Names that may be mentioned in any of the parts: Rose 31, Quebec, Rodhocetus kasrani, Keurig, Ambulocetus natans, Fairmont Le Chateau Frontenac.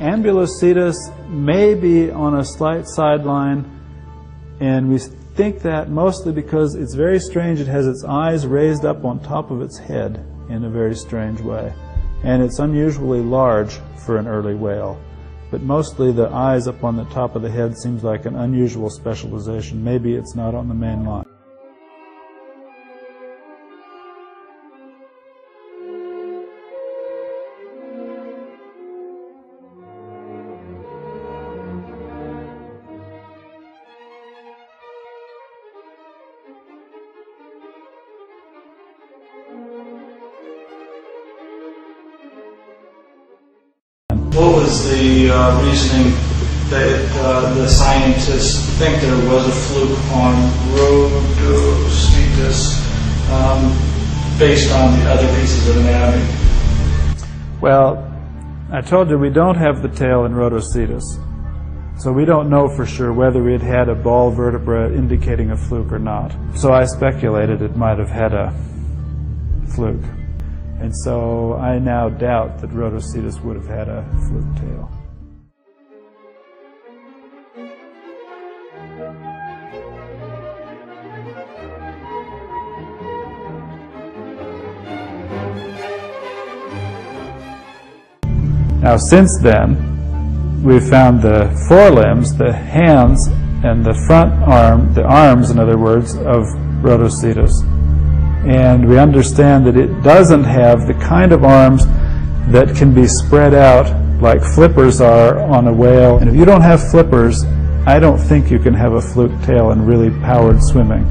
Ambulocetus may be on a slight sideline, and we think that mostly because it's very strange. It has its eyes raised up on top of its head in a very strange way, and it's unusually large for an early whale, but mostly the eyes up on the top of the head seems like an unusual specialization. Maybe it's not on the main line. What was the reasoning that the scientists think there was a fluke on Rodhocetus based on the other pieces of anatomy? Well, I told you we don't have the tail in Rodhocetus, so we don't know for sure whether it had a ball vertebra indicating a fluke or not. So I speculated it might have had a fluke. And so I now doubt that Rodhocetus would have had a fluke tail. Now, since then, we've found the forelimbs, the hands, and the front arm, the arms, in other words, of Rodhocetus. And we understand that it doesn't have the kind of arms that can be spread out like flippers are on a whale. And if you don't have flippers, I don't think you can have a fluke tail in really powered swimming.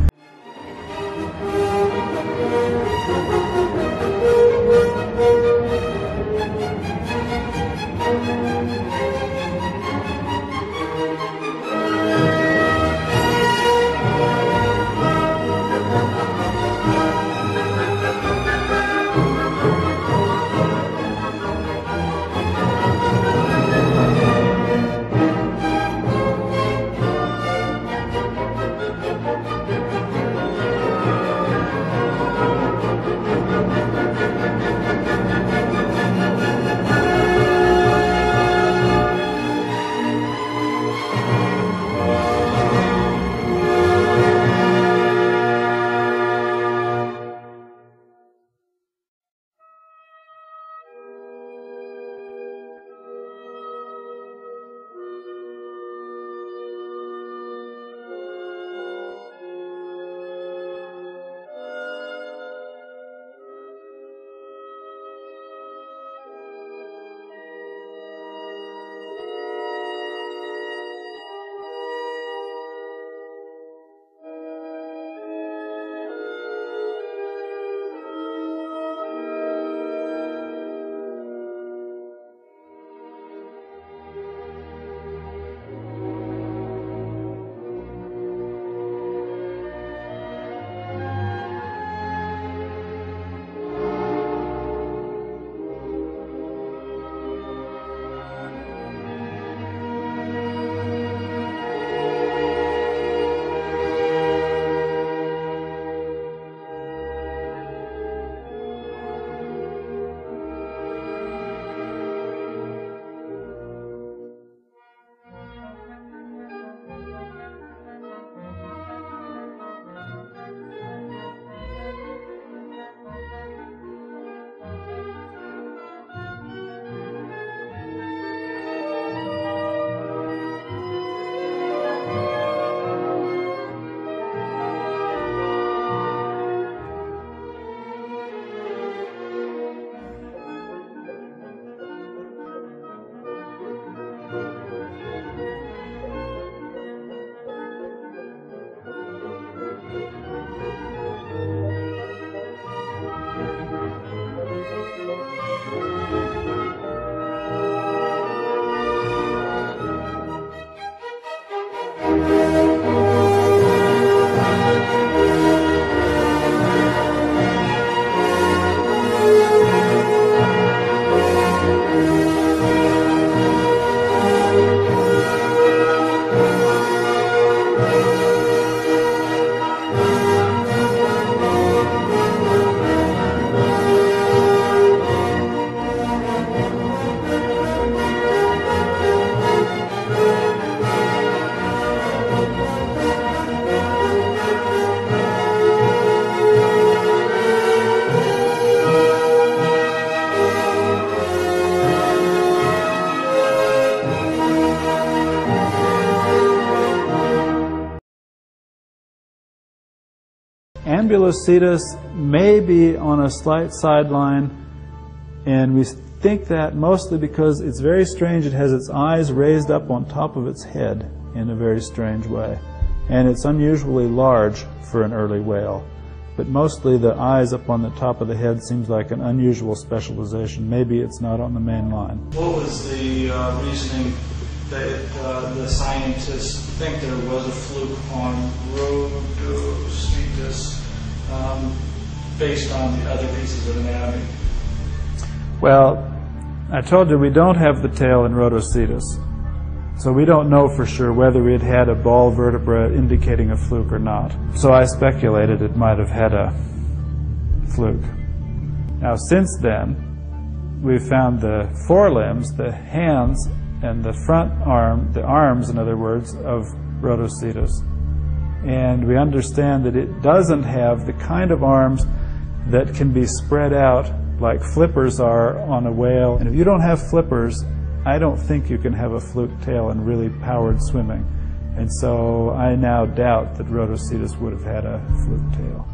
Ambulocetus may be on a slight sideline, and we think that mostly because it's very strange. It has its eyes raised up on top of its head in a very strange way, and it's unusually large for an early whale. But mostly the eyes up on the top of the head seems like an unusual specialization. Maybe it's not on the main line. What was the reasoning that the scientists think there was a fluke on Rodhocetus based on the other pieces of anatomy? Well, I told you we don't have the tail in Rodhocetus, so we don't know for sure whether it had a ball vertebra indicating a fluke or not. So I speculated it might have had a fluke. Now since then, we've found the forelimbs, the hands, and the front arm, the arms in other words, of Rodhocetus. And we understand that it doesn't have the kind of arms that can be spread out like flippers are on a whale. And if you don't have flippers, I don't think you can have a fluke tail in really powered swimming. And so I now doubt that Rodhocetus would have had a fluke tail.